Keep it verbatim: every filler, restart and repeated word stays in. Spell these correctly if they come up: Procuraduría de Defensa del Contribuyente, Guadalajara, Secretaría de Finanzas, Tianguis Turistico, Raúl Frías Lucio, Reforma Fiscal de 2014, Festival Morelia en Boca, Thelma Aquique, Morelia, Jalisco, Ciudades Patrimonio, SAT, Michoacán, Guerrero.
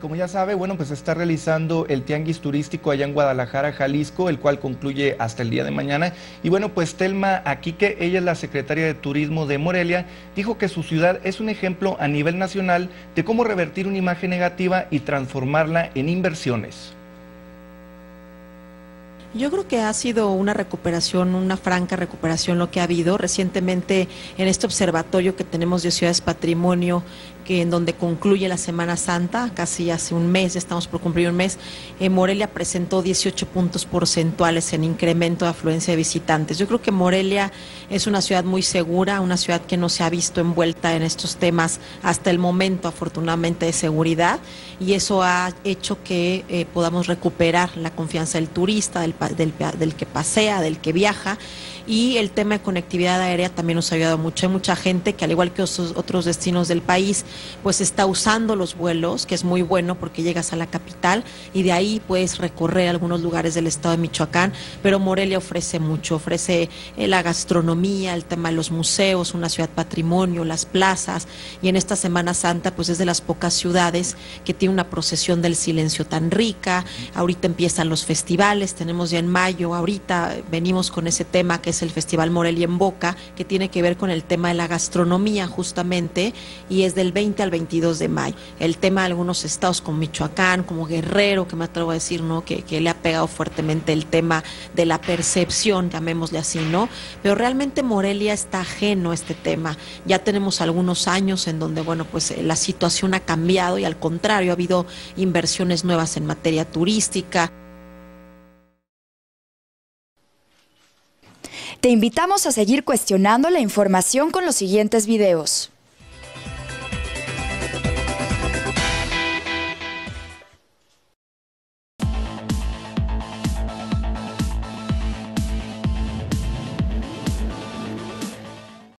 Como ya sabe, bueno, pues se está realizando el Tianguis Turístico allá en Guadalajara, Jalisco, el cual concluye hasta el día de mañana. Y bueno, pues Thelma Aquique, ella es la secretaria de Turismo de Morelia, dijo que su ciudad es un ejemplo a nivel nacional de cómo revertir una imagen negativa y transformarla en inversiones. Yo creo que ha sido una recuperación, una franca recuperación lo que ha habido. Recientemente en este observatorio que tenemos de Ciudades Patrimonio, que en donde concluye la Semana Santa, casi hace un mes, ya estamos por cumplir un mes, eh, Morelia presentó dieciocho puntos porcentuales en incremento de afluencia de visitantes. Yo creo que Morelia es una ciudad muy segura, una ciudad que no se ha visto envuelta en estos temas hasta el momento, afortunadamente, de seguridad, y eso ha hecho que eh, podamos recuperar la confianza del turista, del Del, del que pasea, del que viaja, y el tema de conectividad aérea también nos ha ayudado mucho. Hay mucha gente que, al igual que otros, otros destinos del país, pues está usando los vuelos, que es muy bueno porque llegas a la capital y de ahí puedes recorrer algunos lugares del estado de Michoacán, pero Morelia ofrece mucho, ofrece eh, la gastronomía, el tema de los museos, una ciudad patrimonio, las plazas, y en esta Semana Santa pues es de las pocas ciudades que tiene una procesión del silencio tan rica. Ahorita empiezan los festivales, tenemos ya en mayo, ahorita venimos con ese tema que es el Festival Morelia en Boca, que tiene que ver con el tema de la gastronomía justamente, y es del veinte al veintidós de mayo. El tema de algunos estados como Michoacán, como Guerrero, que me atrevo a decir, ¿no?, que, que le ha pegado fuertemente el tema de la percepción, llamémosle así, ¿no? Pero realmente Morelia está ajeno a este tema. Ya tenemos algunos años en donde, bueno, pues la situación ha cambiado y al contrario, ha habido inversiones nuevas en materia turística. Te invitamos a seguir cuestionando la información con los siguientes videos.